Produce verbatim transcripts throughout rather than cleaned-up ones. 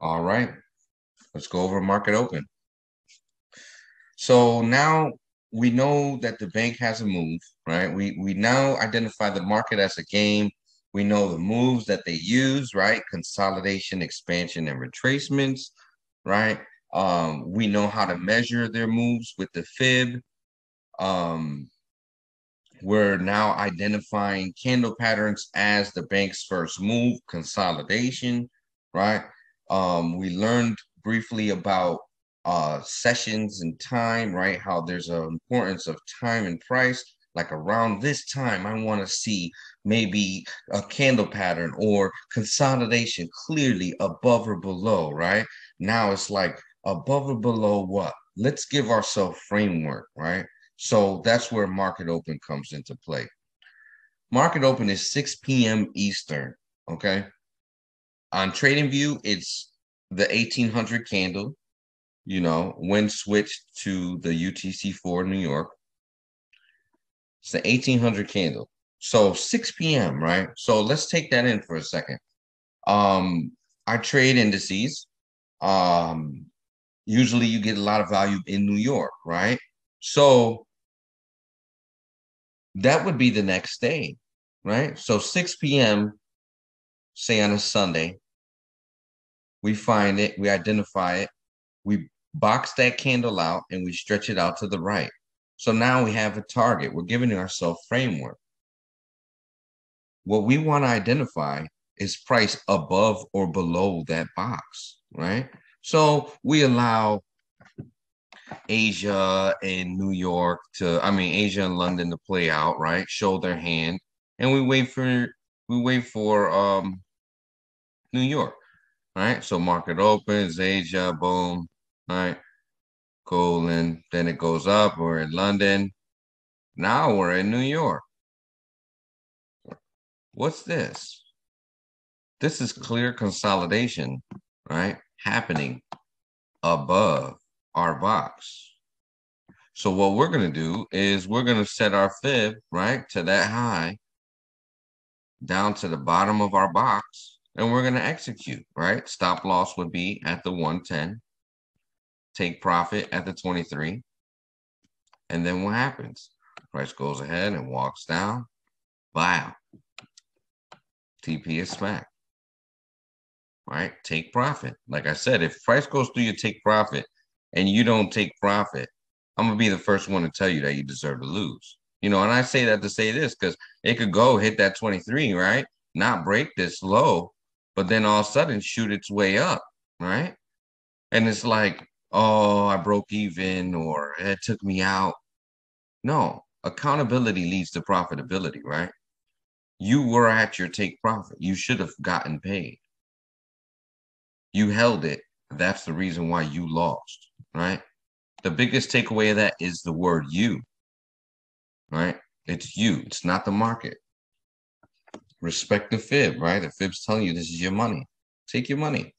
All right, let's go over market open. So now we know that the bank has a move, right? We, we now identify the market as a game. We know the moves that they use, right? Consolidation, expansion, and retracements, right? Um, we know how to measure their moves with the fib. Um, we're now identifying candle patterns as the bank's first move, consolidation, right? Um, we learned briefly about uh, sessions and time, right? How there's an importance of time and price. Like around this time, I want to see maybe a candle pattern or consolidation clearly above or below, right? Now it's like above or below what? Let's give ourselves framework, right? So that's where market open comes into play. Market open is six P M Eastern, okay? On TradingView, it's the eighteen hundred candle, you know, when switched to the U T C four New York. It's the eighteen hundred candle. So six P M, right? So let's take that in for a second. Um, I trade indices. Um, usually you get a lot of value in New York, right? So that would be the next day, right? So six P M, say on a Sunday, we find it, we identify it, we box that candle out and we stretch it out to the right. So now we have a target. We're giving ourselves framework. What we want to identify is price above or below that box, right? So we allow Asia and New York to, I mean, Asia and London to play out, right? Show their hand, and we wait for we wait for um, New York, right? So market opens, Asia, boom, right? Cool, and then it goes up. We're in London. Now we're in New York. What's this? This is clear consolidation, right? Happening above our box. So what we're going to do is we're going to set our fib, right, to that high, down to the bottom of our box, and we're going to execute, right? Stop loss would be at the one ten. Take profit at the twenty-three. And then what happens? Price goes ahead and walks down. Buyout. T P is smack. Right? Take profit. Like I said, if price goes through your take profit and you don't take profit, I'm going to be the first one to tell you that you deserve to lose. You know, and I say that to say this because it could go hit that twenty-three, right? Not break this low, but then all of a sudden shoot its way up, right? And it's like, oh, I broke even, or it took me out. No, accountability leads to profitability, right? You were at your take profit. You should have gotten paid. You held it. That's the reason why you lost, right? The biggest takeaway of that is the word you, right? It's you. It's not the market. Respect the fib, right? The fib's telling you this is your money. Take your money.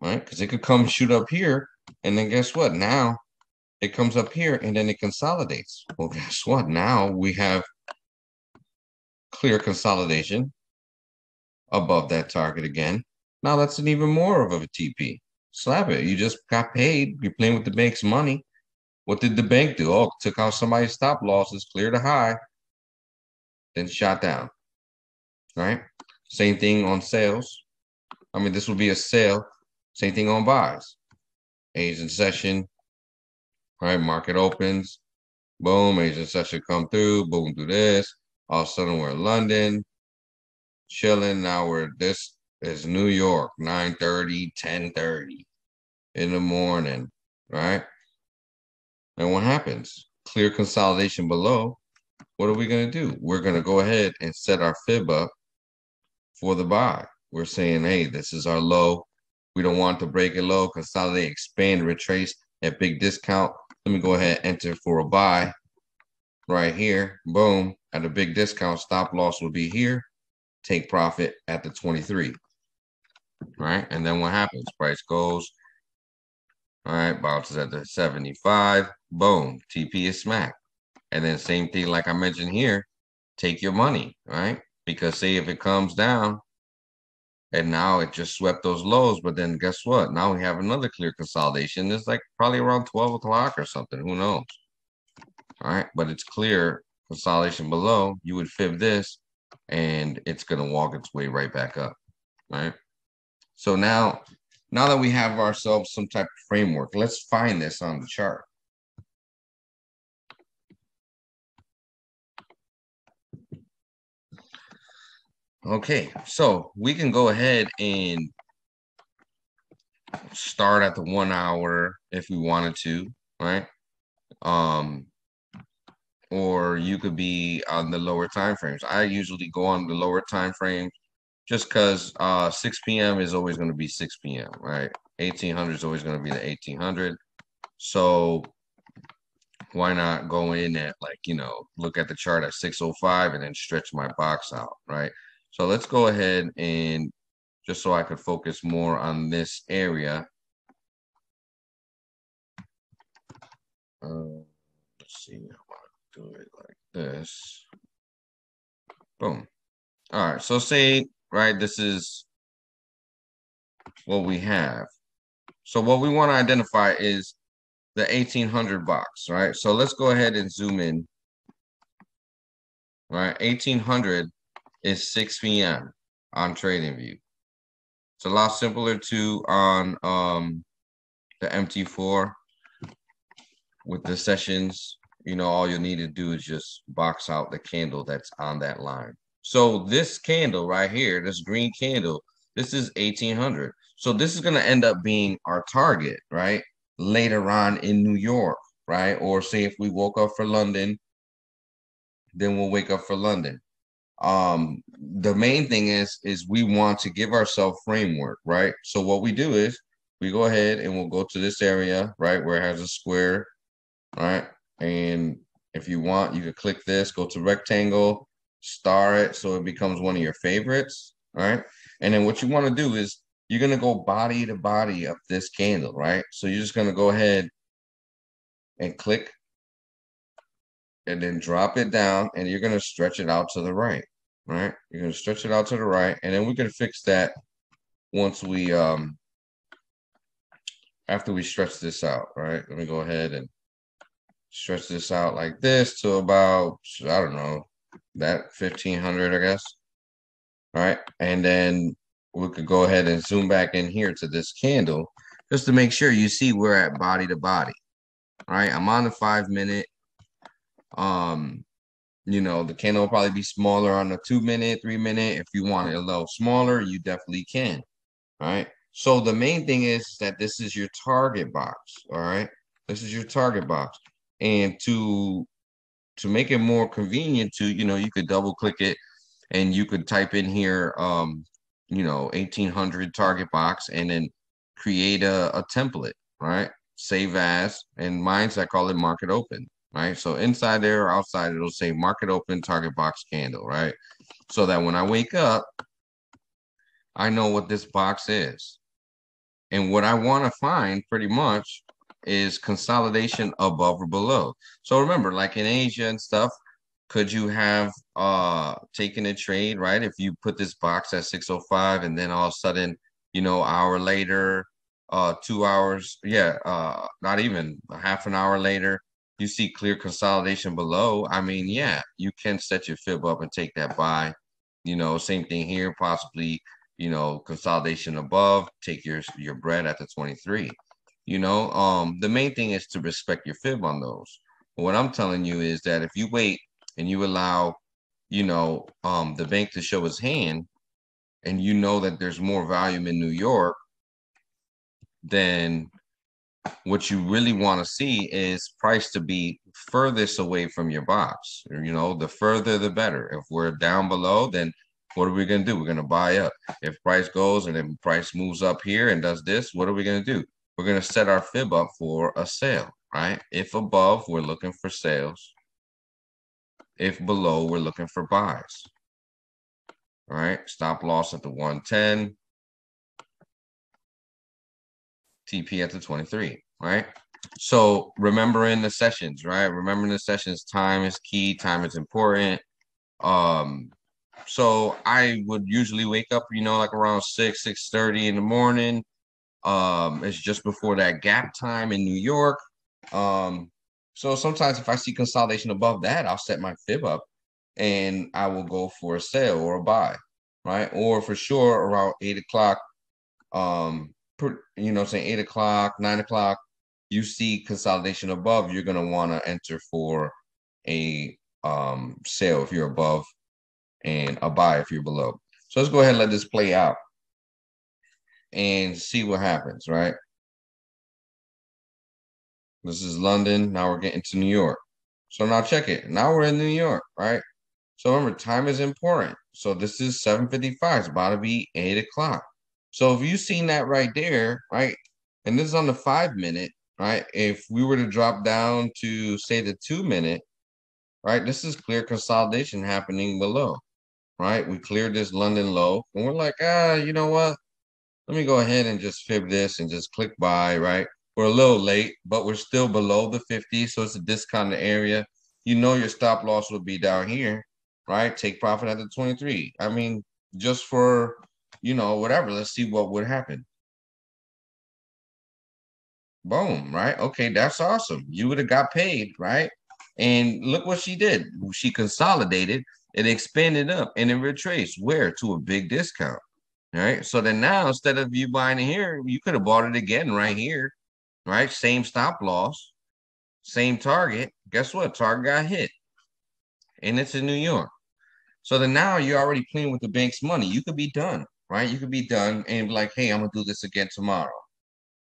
Right, because it could come shoot up here, and then guess what? Now it comes up here and then it consolidates. Well, guess what? Now we have clear consolidation above that target again. Now that's an even more of a T P. Slap it. You just got paid. You're playing with the bank's money. What did the bank do? Oh, took out somebody's stop losses, cleared a high, then shot down. Right? Same thing on sales. I mean, this would be a sale. Same thing on buys. Asian session, right? Market opens, boom, Asian session come through, boom, do this. All of a sudden we're in London, chilling. Now we're, this is New York, nine thirty, ten thirty in the morning, right? And what happens? Clear consolidation below. What are we gonna do? We're gonna go ahead and set our fib up for the buy. We're saying, hey, this is our low. We don't want to break it low, consolidate, expand, retrace at big discount. Let me go ahead, enter for a buy right here. Boom, at a big discount, stop loss will be here. Take profit at the twenty-three, right? And then what happens? Price goes, all right, bounces at the seventy-five. Boom, T P is smack. And then same thing like I mentioned here, take your money, right? Because say if it comes down, and now it just swept those lows. But then guess what? Now we have another clear consolidation. It's like probably around twelve o'clock or something. Who knows? All right. But it's clear consolidation below. You would fib this and it's going to walk its way right back up. All right. So now, now that we have ourselves some type of framework, let's find this on the chart. Okay, so we can go ahead and start at the one hour if we wanted to, right? Um, or you could be on the lower time frames. I usually go on the lower time frames just because uh, six p m is always going to be six p m, right? eighteen hundred is always going to be the eighteen hundred. So why not go in at, like, you know, look at the chart at six oh five and then stretch my box out, right? So let's go ahead and just so I could focus more on this area. Uh, let's see, I want to do it like this. Boom. All right, so say, right, this is what we have. So what we want to identify is the eighteen hundred box, right? So let's go ahead and zoom in. All right, eighteen hundred. Is six p m on TradingView. It's a lot simpler to on um, the M T four with the sessions. You know, all you need to do is just box out the candle that's on that line. So this candle right here, this green candle, this is eighteen hundred. So this is going to end up being our target, right? Later on in New York, right? Or say if we woke up for London, then we'll wake up for London. Um, the main thing is, is we want to give ourselves framework, right? So what we do is we go ahead and we'll go to this area, right? Where it has a square, right? And if you want, you could click this, go to rectangle, star it. So it becomes one of your favorites, right? And then what you want to do is you're going to go body to body up this candle, right? So you're just going to go ahead and click and then drop it down and you're going to stretch it out to the right. Right, you're going to stretch it out to the right, and then we're going to fix that once we, um, after we stretch this out, right? Let me go ahead and stretch this out like this to about, I don't know, that fifteen hundred, I guess. All right, and then we could go ahead and zoom back in here to this candle just to make sure you see we're at body to body. All right, I'm on the five minute. Um, You know, the candle will probably be smaller on the two minute, three minute. If you want it a little smaller, you definitely can. All right. So the main thing is that this is your target box. All right. This is your target box. And to to make it more convenient to, you know, you could double click it and you could type in here, um, you know, eighteen hundred target box and then create a, a template. Right. Save as. And mine's, I call it market open. Right, so inside there or outside, it'll say market open target box candle, right? So that when I wake up, I know what this box is. And what I want to find pretty much is consolidation above or below. So remember, like in Asia and stuff, could you have uh, taken a trade, right? If you put this box at six oh five and then all of a sudden, you know, hour later, uh, two hours, yeah, uh, not even a half an hour later, you see clear consolidation below. I mean, yeah, you can set your fib up and take that buy. You know, same thing here, possibly, you know, consolidation above, take your, your bread at the twenty-three. You know, um, the main thing is to respect your fib on those. But what I'm telling you is that if you wait and you allow, you know, um, the bank to show his hand and you know that there's more volume in New York, then what you really want to see is price to be furthest away from your box. You know, the further, the better. If we're down below, then what are we going to do? We're going to buy up. If price goes and then price moves up here and does this, what are we going to do? We're going to set our fib up for a sale, right? If above, we're looking for sales. If below, we're looking for buys. All right. Stop loss at the one ten. T P at the twenty-three, right? So remembering the sessions, right? Remembering the sessions, time is key, time is important. Um, So I would usually wake up, you know, like around six, six thirty in the morning. Um, it's just before that gap time in New York. Um, so sometimes if I see consolidation above that, I'll set my fib up and I will go for a sell or a buy, right? Or for sure around eight o'clock, um, per, you know, saying eight o'clock, nine o'clock, you see consolidation above, you're gonna want to enter for a um sale if you're above, and a buy if you're below. So let's go ahead and let this play out and see what happens, right? This is London. Now we're getting to New York. So now check it. Now we're in New York, right? So remember, time is important. So this is seven fifty-five. It's about to be eight o'clock. So if you've seen that right there, right? And this is on the five minute, right? If we were to drop down to, say, the two minute, right? This is clear consolidation happening below, right? We cleared this London low, and we're like, ah, you know what? Let me go ahead and just fib this and just click buy, right? We're a little late, but we're still below the fifty, so it's a discounted area. You know your stop loss will be down here, right? Take profit at the twenty-three. I mean, just for, you know, whatever. Let's see what would happen. Boom, right? Okay, that's awesome. You would have got paid, right? And look what she did. She consolidated and expanded up and then retraced where? To a big discount. All right. So then now, instead of you buying it here, you could have bought it again right here. Right. Same stop loss, same target. Guess what? Target got hit. And it's in New York. So then now you're already playing with the bank's money. You could be done. Right. You could be done and be like, hey, I'm going to do this again tomorrow.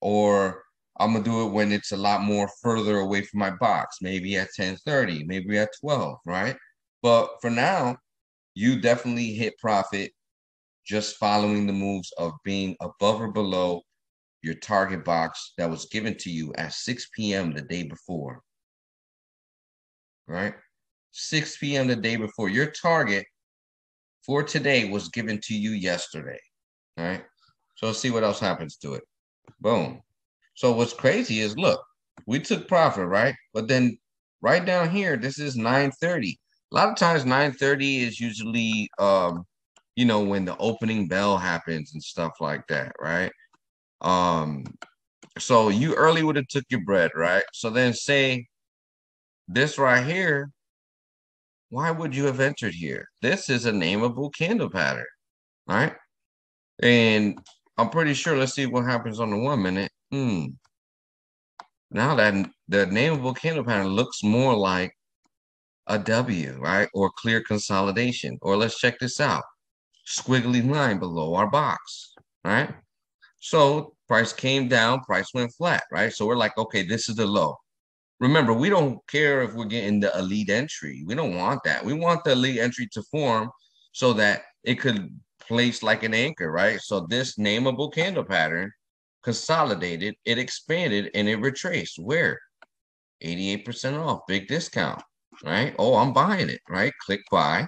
Or I'm going to do it when it's a lot more further away from my box, maybe at ten thirty, maybe at twelve, right? But for now, you definitely hit profit just following the moves of being above or below your target box that was given to you at six p m the day before, right? six p m the day before. Your target for today was given to you yesterday, right? So let's see what else happens to it. Boom. So what's crazy is, look, we took profit, right? But then right down here, this is nine thirty. A lot of times nine thirty is usually, um, you know, when the opening bell happens and stuff like that, right? Um, so you early would have took your bread, right? So then say this right here, why would you have entered here? This is a nameable candle pattern, right? And I'm pretty sure, let's see what happens on the one minute. Hmm. Now that the nameable candle pattern looks more like a W, right? Or clear consolidation. Or let's check this out. Squiggly line below our box, right? So price came down, price went flat, right? So we're like, okay, this is the low. Remember, we don't care if we're getting the elite entry. We don't want that. We want the elite entry to form so that it could place like an anchor, right? So this nameable candle pattern consolidated, it expanded, and it retraced. Where? eighty-eight percent off, big discount, right? Oh, I'm buying it, right? Click buy.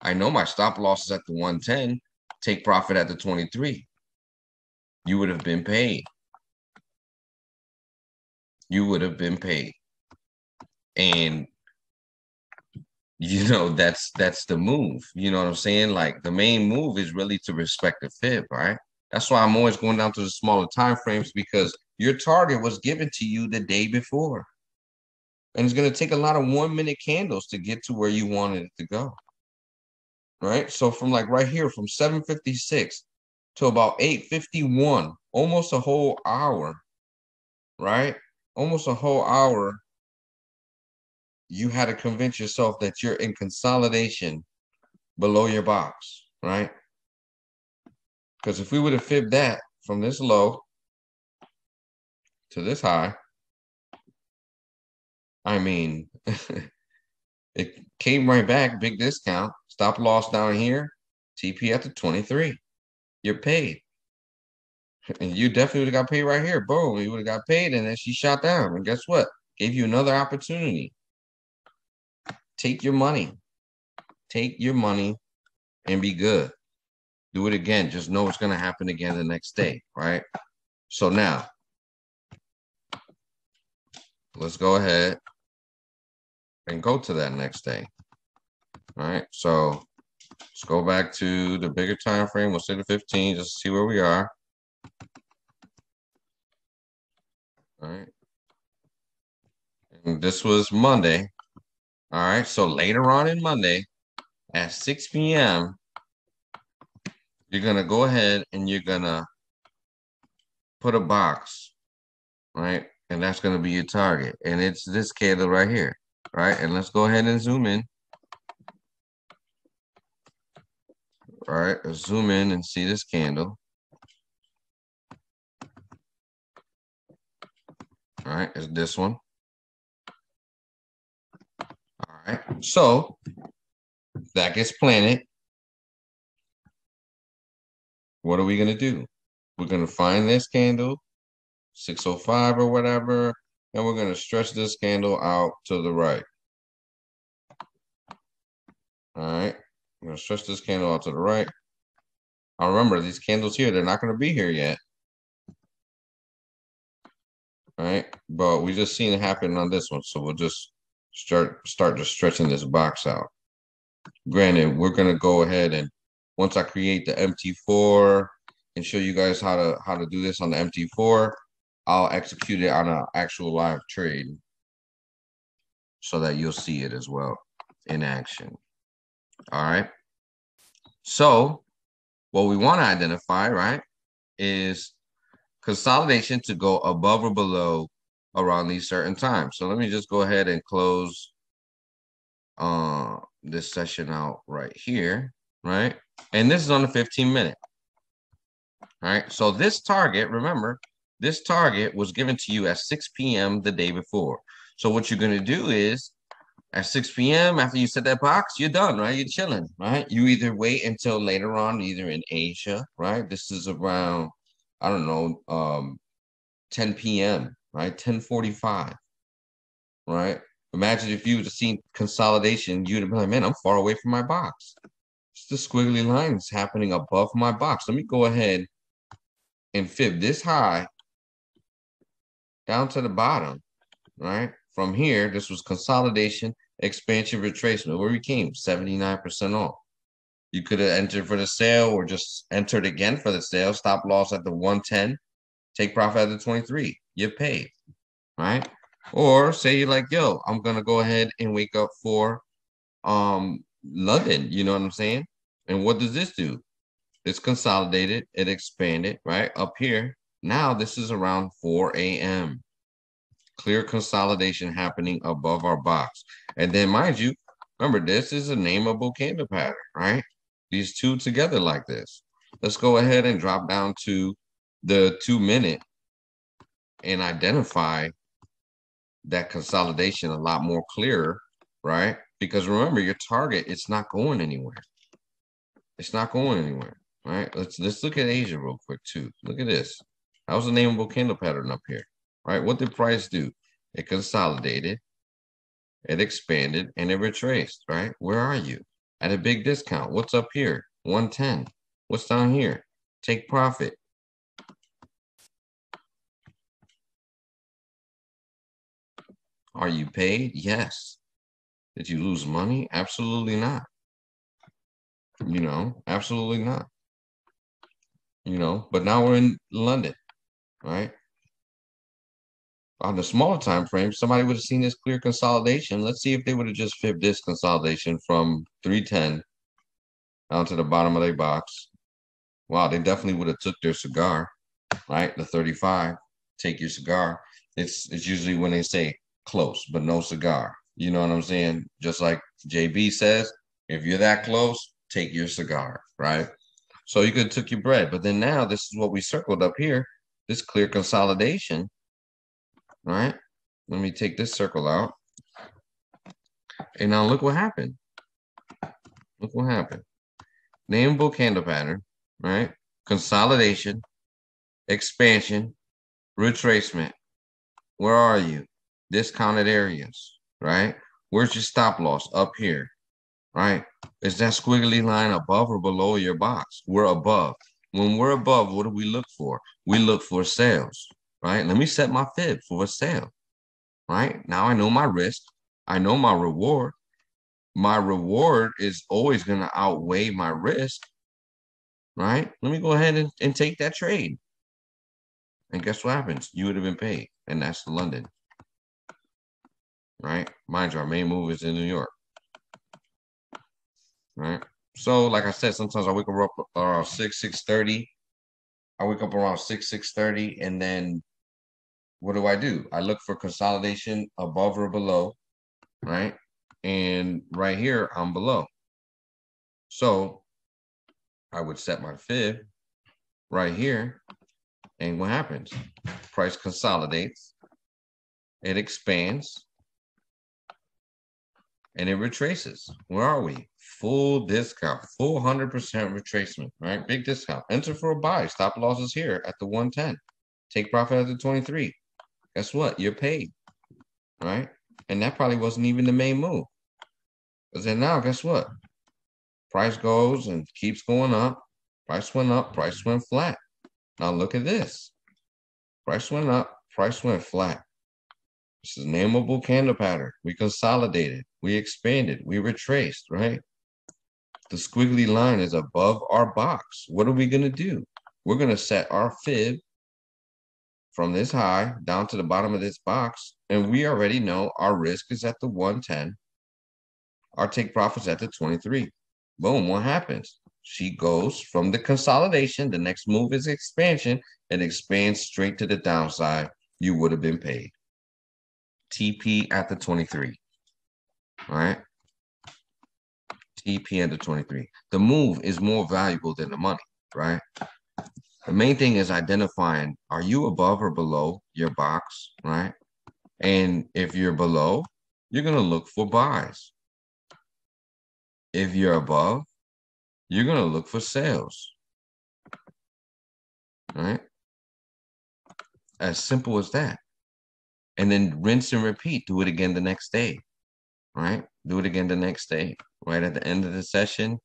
I know my stop loss is at the one ten, take profit at the twenty-three. You would have been paid. You would have been paid. And, you know, that's that's the move. You know what I'm saying? Like, the main move is really to respect the fib, right? That's why I'm always going down to the smaller time frames, because your target was given to you the day before. And it's going to take a lot of one-minute candles to get to where you wanted it to go, right? So from like right here, from seven fifty-six to about eight fifty-one, almost a whole hour, right? Almost a whole hour, you had to convince yourself that you're in consolidation below your box, right? Because if we would have fibbed that from this low to this high, I mean, it came right back, big discount, stop loss down here, T P at the twenty-three. You're paid. And you definitely would have got paid right here. Boom, you would have got paid, and then she shot down. And guess what? Gave you another opportunity. Take your money. Take your money and be good. Do it again. Just know it's going to happen again the next day, right? So now, let's go ahead and go to that next day, all right? So Let's go back to the bigger time frame. We'll say the fifteen just to see where we are. All right. And this was Monday. All right. So later on in Monday at six P M, you're going to go ahead and you're going to put a box, right? And that's going to be your target. And it's this candle right here, right? And let's go ahead and zoom in. All right, let's zoom in and see this candle. All right, it's this one. All right, so that gets planted. What are we going to do? We're going to find this candle, six oh five or whatever, and we're going to stretch this candle out to the right. All right, I'm going to stretch this candle out to the right. Now remember, these candles here, they're not going to be here yet. All right, but we just seen it happen on this one, so we'll just start, start just stretching this box out. Granted, we're going to go ahead and once I create the M T four and show you guys how to how to do this on the M T four, I'll execute it on an actual live trade so that you'll see it as well in action. All right. So what we want to identify, right, is consolidation to go above or below around these certain times. So let me just go ahead and close uh, this session out right here. Right, and this is on the fifteen minute. All right, so this target, remember, this target was given to you at six P M the day before. So what you're going to do is at six P M after you set that box, you're done, right? You're chilling, right? You either wait until later on, either in Asia, right? This is around, I don't know, um, ten P M, right? ten forty-five, right? Imagine if you would have seen consolidation, you'd have been like, man, I'm far away from my box. The squiggly line is happening above my box. Let me go ahead and fib this high down to the bottom, right? From here, this was consolidation, expansion, retracement, where we came seventy-nine percent off. You could have entered for the sale or just entered again for the sale. Stop loss at the one ten, take profit at the twenty-three. You're paid, right? Or say you're like, yo, I'm going to go ahead and wake up for um, London, you know what I'm saying? And what does this do? It's consolidated, it expanded, right? Up here. Now this is around four A M Clear consolidation happening above our box. And then mind you, remember, this is a nameable candle pattern, right? These two together like this. Let's go ahead and drop down to the two minute and identify that consolidation a lot more clearer, right? Because remember, your target, it's not going anywhere. It's not going anywhere, right? Let's let's look at Asia real quick too. Look at this. That was a nameable candle pattern up here, right? What did price do? It consolidated, it expanded, and it retraced, right? Where are you? At a big discount. What's up here? one ten. What's down here? Take profit. Are you paid? Yes. Did you lose money? Absolutely not. You know, absolutely not. You know, but now we're in London, right? On the smaller time frame, somebody would have seen this clear consolidation. Let's see if they would have just fibbed this consolidation from three ten down to the bottom of their box. Wow, they definitely would have took their cigar, right? The thirty-five, take your cigar. It's, it's usually when they say close, but no cigar. You know what I'm saying? Just like J B says, if you're that close, take your cigar, right? So you could have took your bread. But then now this is what we circled up here, this clear consolidation, right? Let me take this circle out. And now look what happened. Look what happened. Nameable candle pattern, right? Consolidation, expansion, retracement. Where are you? Discounted areas. Right? Where's your stop loss? Up here, right? Is that squiggly line above or below your box? We're above. When we're above, what do we look for? We look for sales, right? Let me set my fib for a sale, right? Now I know my risk. I know my reward. my reward is always going to outweigh my risk, right? Let me go ahead and, and take that trade. And guess what happens? You would have been paid. And that's London, right? Mind you, our main move is in New York, right? So like I said, sometimes I wake up around six, six thirty. I wake up around six, six thirty. And then what do I do? I look for consolidation above or below, right? And right here, I'm below. So I would set my fib right here. And what happens? Price consolidates, it expands, and it retraces. Where are we? Full discount, full one hundred percent retracement, right? Big discount. Enter for a buy. Stop loss is here at the one ten. Take profit at the twenty-three. Guess what? You're paid, right? And that probably wasn't even the main move. Because then now, guess what? Price goes and keeps going up. Price went up, price went flat. Now look at this. Price went up, price went flat. This is nameable candle pattern. We consolidated, we expanded, we retraced, right? The squiggly line is above our box. What are we gonna do? We're gonna set our fib from this high down to the bottom of this box, and we already know our risk is at the one ten. Our take profit's at the twenty-three. Boom, what happens? She goes from the consolidation, the next move is expansion, and expands straight to the downside. You would have been paid. T P at the twenty-three, all right? T P at the twenty-three. The move is more valuable than the money, right? The main thing is identifying, are you above or below your box, right? And if you're below, you're going to look for buys. If you're above, you're going to look for sales, right? As simple as that. And then rinse and repeat. Do it again the next day, right? Do it again the next day, right? At the end of the session,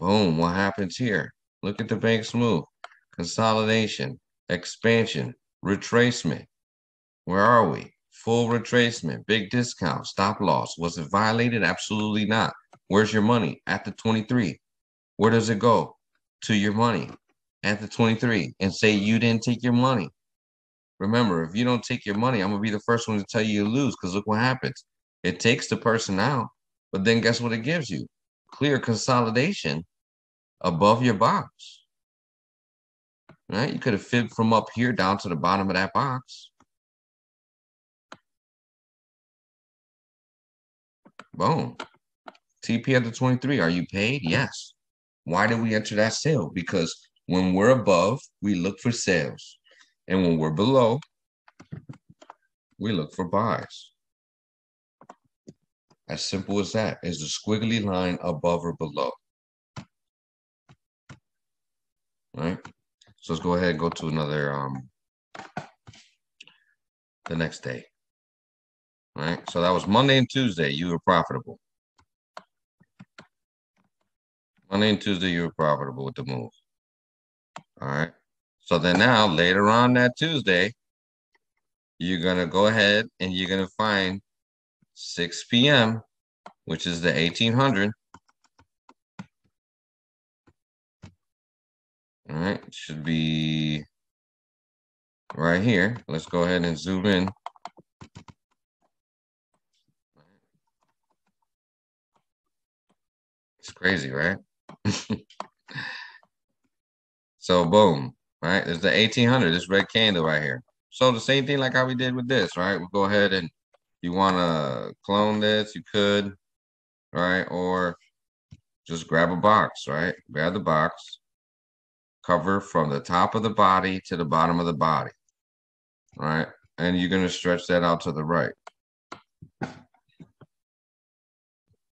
boom, what happens here? Look at the bank's move. Consolidation, expansion, retracement. Where are we? Full retracement, big discount, stop loss. Was it violated? Absolutely not. Where's your money? At the twenty-three. Where does it go? To your money at the twenty-three. And say you didn't take your money. Remember, if you don't take your money, I'm going to be the first one to tell you you lose, because look what happens. It takes the person out, but then guess what it gives you? Clear consolidation above your box, right? You could have fibbed from up here down to the bottom of that box. Boom. T P at the twenty-three. Are you paid? Yes. Why did we enter that sale? Because when we're above, we look for sales. And when we're below, we look for buys. As simple as that. Is the squiggly line above or below? Right? So let's go ahead and go to another, um, the next day. All right? So that was Monday and Tuesday. You were profitable. Monday and Tuesday, you were profitable with the move. All right? So then now, later on that Tuesday, you're going to go ahead and you're going to find six p m, which is the eighteen hundred. All right, it should be right here. Let's go ahead and zoom in. It's crazy, right? So boom, right? There's the eighteen hundred, this red candle right here. So the same thing like how we did with this, right? We'll go ahead and you want to clone this, you could, right? Or just grab a box, right? Grab the box. Cover from the top of the body to the bottom of the body, right? And you're going to stretch that out to the right. All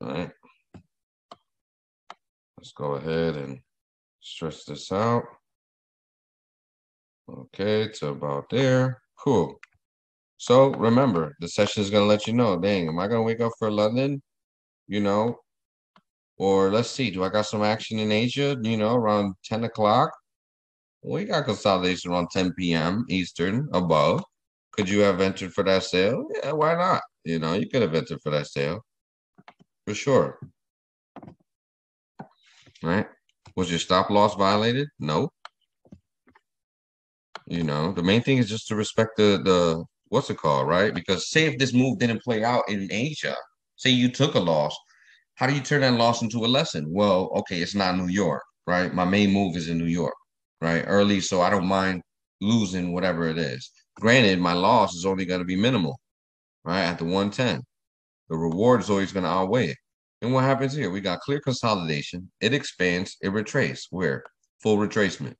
right. Let's go ahead and stretch this out. Okay, it's about there. Cool. So remember, the session is going to let you know, dang, am I going to wake up for London? You know, or let's see, do I got some action in Asia, you know, around ten o'clock? We got consolidation around ten p m Eastern above. Could you have entered for that sale? Yeah, why not? You know, you could have entered for that sale. for sure. Right? Was your stop loss violated? No. You know, the main thing is just to respect the, the what's it called, right? Because say if this move didn't play out in Asia, say you took a loss, how do you turn that loss into a lesson? Well, okay, it's not New York, right? My main move is in New York, right? Early, so I don't mind losing whatever it is. Granted, my loss is only going to be minimal, right? At the one ten, the reward is always going to outweigh it. And what happens here? We got clear consolidation. It expands. It retraces. Where? Full retracement,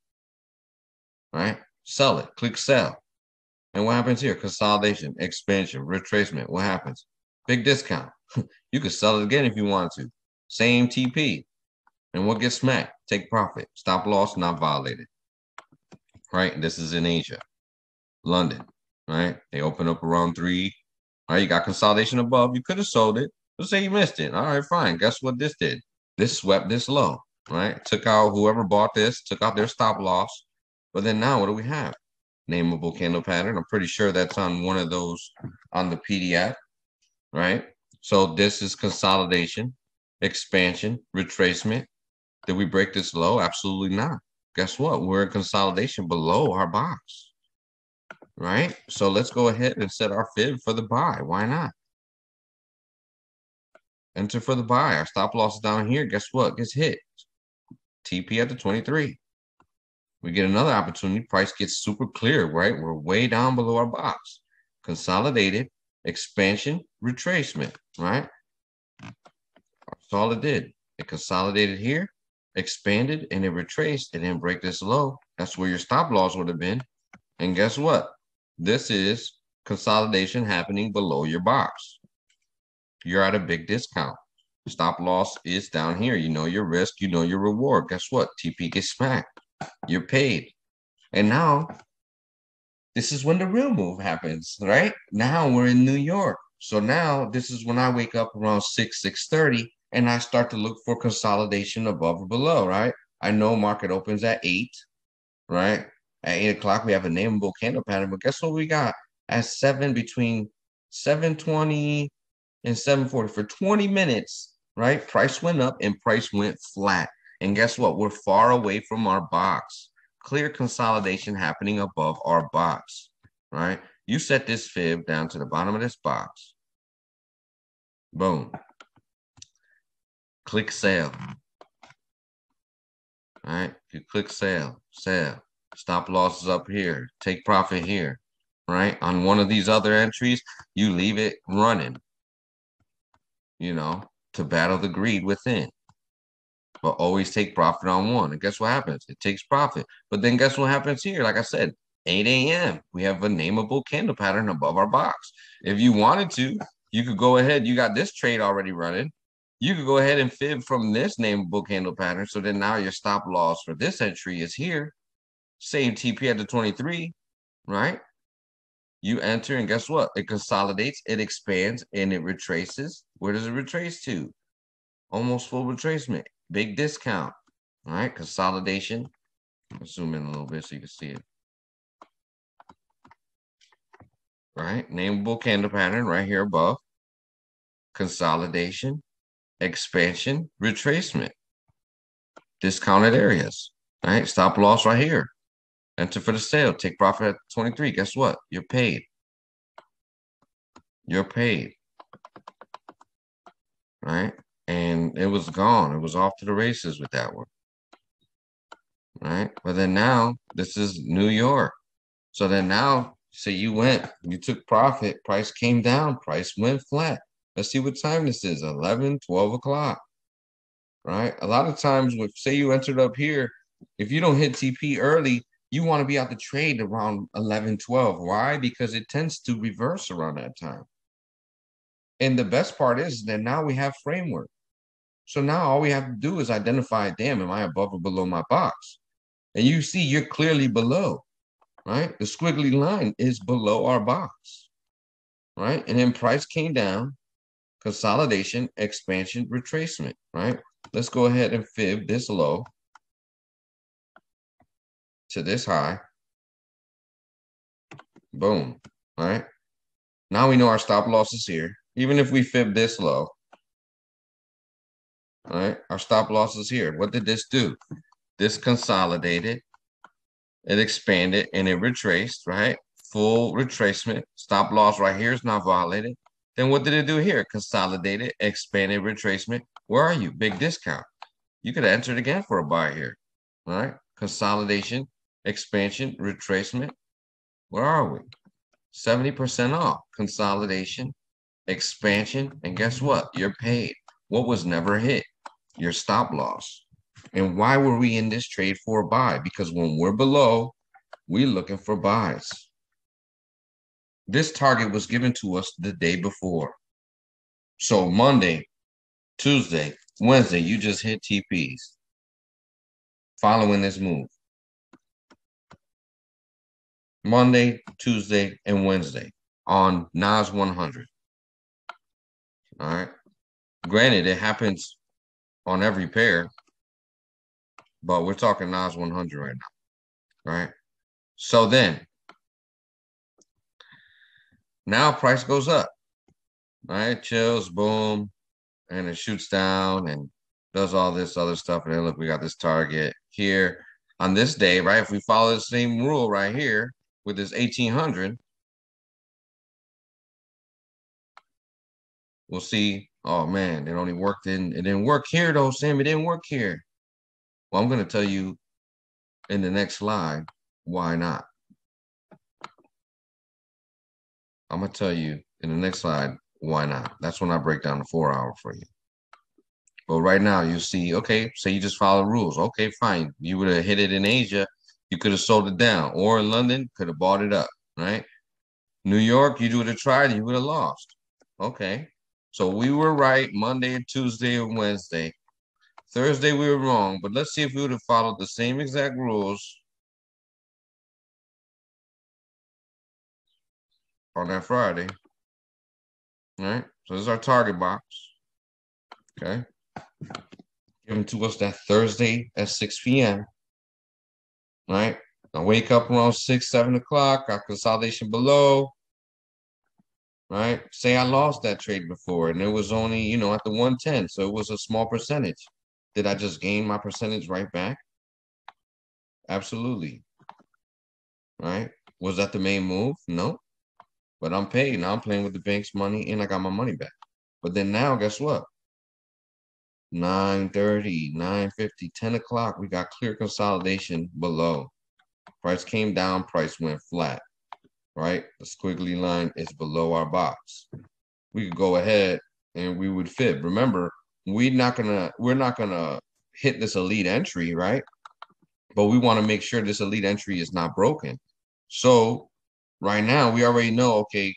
right? Sell it. Click sell. And what happens here? Consolidation, expansion, retracement. What happens? Big discount. You could sell it again if you wanted to. Same T P. And what gets smacked? Take profit. Stop loss not violated. Right? And this is in Asia. London, right? They open up around three. All right, you got consolidation above. You could have sold it. Let's say you missed it. All right, fine. Guess what this did? This swept this low, right? Took out whoever bought this, took out their stop loss. But then now what do we have? Nameable candle pattern. I'm pretty sure that's on one of those on the P D F, right? So this is consolidation, expansion, retracement. Did we break this low? Absolutely not. Guess what? We're in consolidation below our box. Right? So let's go ahead and set our fib for the buy. Why not? Enter for the buy. Our stop loss is down here. Guess what? Gets hit. T P at the twenty-three. We get another opportunity. Price gets super clear, right? We're way down below our box. Consolidated, expansion, retracement, right? That's all it did. It consolidated here, expanded, and it retraced. It didn't break this low. That's where your stop loss would have been. And guess what? This is consolidation happening below your box. You're at a big discount. Stop loss is down here. You know your risk. You know your reward. Guess what? T P gets smacked. You're paid. And now, this is when the real move happens, right? Now we're in New York. So now this is when I wake up around six, six thirty, and I start to look for consolidation above or below, right? I know market opens at eight, right? At eight o'clock, we have a nameable candle pattern. But guess what we got? At seven, between seven twenty and seven forty, for twenty minutes, right? Price went up and price went flat. And guess what? We're far away from our box. Clear consolidation happening above our box, right? You set this fib down to the bottom of this box. Boom. Click sell. All right? You click sell, sell. Stop loss is up here. Take profit here, right? On one of these other entries, you leave it running, you know, to battle the greed within. But always take profit on one. And guess what happens? It takes profit. But then guess what happens here? Like I said, eight A M, we have a nameable candle pattern above our box. If you wanted to, you could go ahead. You got this trade already running. You could go ahead and fib from this nameable candle pattern. So then now your stop loss for this entry is here. Same T P at the twenty-three, right? You enter, and guess what? It consolidates, it expands, and it retraces. Where does it retrace to? Almost full retracement. Big discount, all right? Consolidation. Let's zoom in a little bit so you can see it. Right? Nameable candle pattern right here above. Consolidation, expansion, retracement. Discounted areas, all right? Stop loss right here. Enter for the sale. Take profit at twenty-three. Guess what? You're paid. You're paid. Right? And it was gone. It was off to the races with that one. Right? But then now, this is New York. So then now, say you went, you took profit. Price came down. Price went flat. Let's see what time this is. eleven, twelve o'clock. Right? A lot of times, with, say you entered up here, if you don't hit T P early, you want to be out the trade around eleven, twelve. Why? Because it tends to reverse around that time. And the best part is that now we have framework. So now all we have to do is identify, damn, am I above or below my box? And you see you're clearly below, right? The squiggly line is below our box, right? And then price came down, consolidation, expansion, retracement, right? Let's go ahead and fib this low to this high. Boom. All right. Now we know our stop loss is here. Even if we fib this low, All right, our stop loss is here. What did this do? This consolidated, it expanded, and it retraced, right? Full retracement. Stop loss right here is not violated. Then what did it do here? Consolidated, expanded, retracement. Where are you? Big discount. You could enter it again for a buy here. All right, consolidation, expansion, retracement. Where are we? seventy percent off, consolidation, expansion, and guess what? You're paid. What was never hit? Your stop loss. And why were we in this trade for a buy? Because when we're below, we're looking for buys. This target was given to us the day before. So Monday, Tuesday, Wednesday, you just hit T Ps following this move. Monday, Tuesday, and Wednesday on Nas one hundred. All right. Granted, it happens on every pair, but we're talking Nas one hundred right now. All right. So then, now price goes up. All right. Chills, boom, and it shoots down and does all this other stuff. And then look, we got this target here on this day, right? If we follow the same rule right here, with this eighteen hundred, we'll see. Oh man, it only worked in. It didn't work here though, Sam. It didn't work here. Well, I'm going to tell you in the next slide why not. I'm going to tell you in the next slide why not. That's when I break down the four hour for you. But right now, you'll see. Okay, so you just follow rules. Okay, fine. You would have hit it in Asia. You could have sold it down, or in London, could have bought it up, right? New York, you would have tried, you would have lost. Okay, so we were right Monday, Tuesday, and Wednesday. Thursday, we were wrong, but let's see if we would have followed the same exact rules on that Friday, all right? So this is our target box, okay? Given to us that Thursday at six P M Right? I wake up around six, seven o'clock, got consolidation below. Right? Say I lost that trade before and it was only, you know, at the one ten. So it was a small percentage. Did I just gain my percentage right back? Absolutely. Right? Was that the main move? No. But I'm paid. Now I'm playing with the bank's money and I got my money back. But then now, guess what? nine thirty, nine fifty, ten o'clock, we got clear consolidation below. Price came down, price went flat, right? The squiggly line is below our box. We could go ahead and we would fit. Remember, we're not gonna we're not gonna hit this elite entry, right? But we want to make sure this elite entry is not broken. So right now we already know, okay,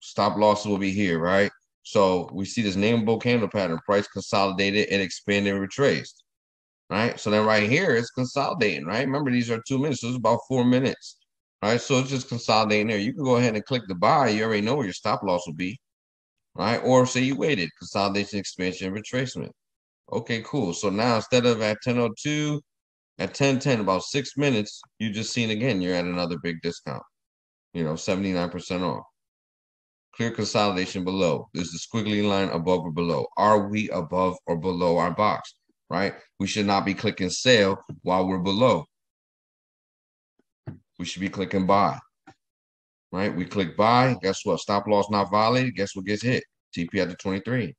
stop losses will be here, right? So we see this nameable candle pattern, price consolidated and expanded and retraced, right? So then right here, it's consolidating, right? Remember, these are two minutes. So it's about four minutes, right? So it's just consolidating there. You can go ahead and click the buy. You already know where your stop loss will be, right? Or say you waited, consolidation, expansion, and retracement. Okay, cool. So now instead of at ten oh two, at ten ten, about six minutes, you just seen again, you're at another big discount, you know, seventy-nine percent off. Clear consolidation below. There's the squiggly line above or below. Are we above or below our box, right? We should not be clicking sell while we're below. We should be clicking buy, right? We click buy. Guess what? Stop loss not violated. Guess what gets hit? T P at the twenty-three.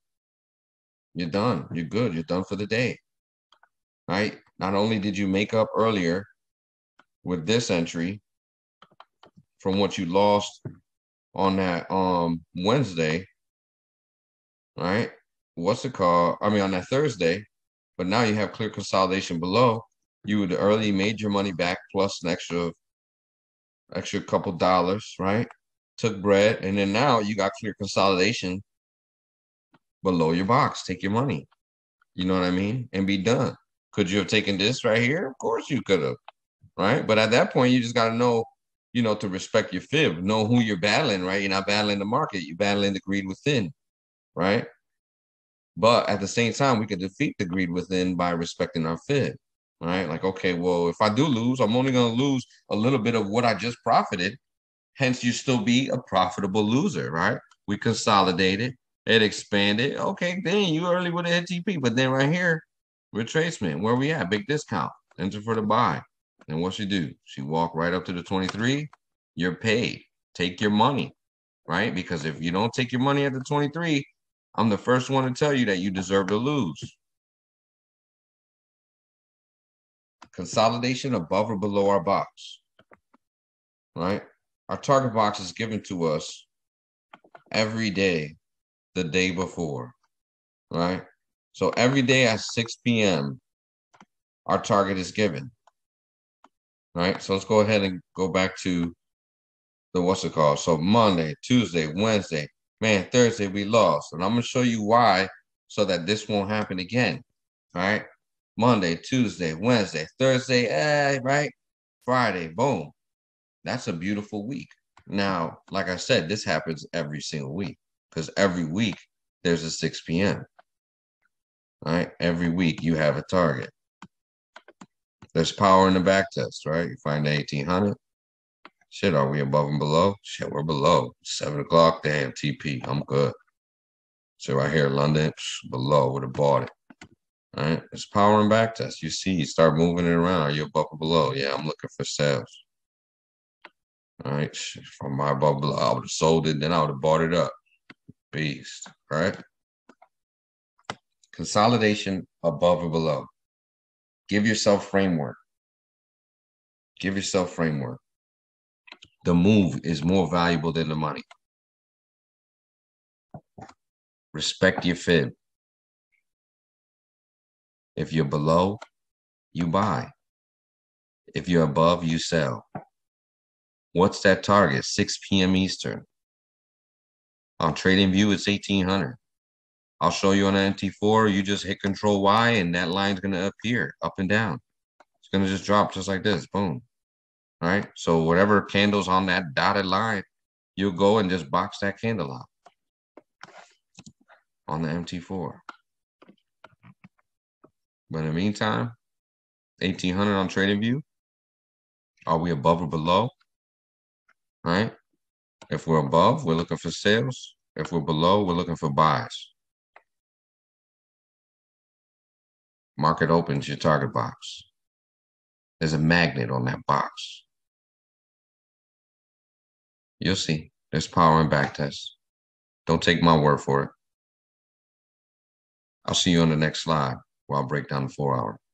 You're done. You're good. You're done for the day, right? Not only did you make up earlier with this entry from what you lost on that um Wednesday, right? What's it called? I mean, on that Thursday, but now you have clear consolidation below. You would early made your money back plus an extra, extra couple dollars, right? Took bread, and then now you got clear consolidation below your box. Take your money, you know what I mean, and be done. Could you have taken this right here? Of course you could have, right? But at that point, you just got to know, you know, to respect your fib, know who you're battling, right? You're not battling the market. You're battling the greed within, right? But at the same time, we can defeat the greed within by respecting our fib, right? Like, okay, well, if I do lose, I'm only going to lose a little bit of what I just profited. Hence, you still be a profitable loser, right? We consolidated, It expanded. Okay, then you early with an N T P. But then right here, retracement. Where we at? Big discount. Enter for the buy. And what she do? She walk right up to the twenty-three. You're paid. Take your money, right? Because if you don't take your money at the twenty-three, I'm the first one to tell you that you deserve to lose. Consolidation above or below our box, right? Our target box is given to us every day, the day before, right? So every day at six P M, our target is given, right? So let's go ahead and go back to the what's it called? So Monday, Tuesday, Wednesday, man, Thursday we lost. And I'm going to show you why so that this won't happen again, right? Monday, Tuesday, Wednesday, Thursday, eh, right? Friday, boom. That's a beautiful week. Now, like I said, this happens every single week because every week there's a six P M Right? Every week you have a target. There's power in the back test, right? You find the eighteen hundred. Shit, are we above and below? Shit, we're below. seven o'clock, damn, T P. I'm good. So right here, London, below, would have bought it. All right, it's power and back test. You see, you start moving it around. Are you above or below? Yeah, I'm looking for sales. All right, from my above below, I would have sold it, then I would have bought it up. Beast, right? Consolidation above or below. Give yourself framework. Give yourself framework. The move is more valuable than the money. Respect your fib. If you're below, you buy. If you're above, you sell. What's that target? six P M Eastern. On TradingView, it's eighteen hundred. I'll show you on M T four. You just hit Control Y, and that line's going to appear up and down. It's going to just drop just like this. Boom. All right. So whatever candle's on that dotted line, you'll go and just box that candle out on the M T four. But in the meantime, eighteen hundred on TradingView. Are we above or below? All right. If we're above, we're looking for sales. If we're below, we're looking for buys. Market opens your target box. There's a magnet on that box. You'll see. There's power in backtest. Don't take my word for it. I'll see you on the next slide. I'll break down the four hour.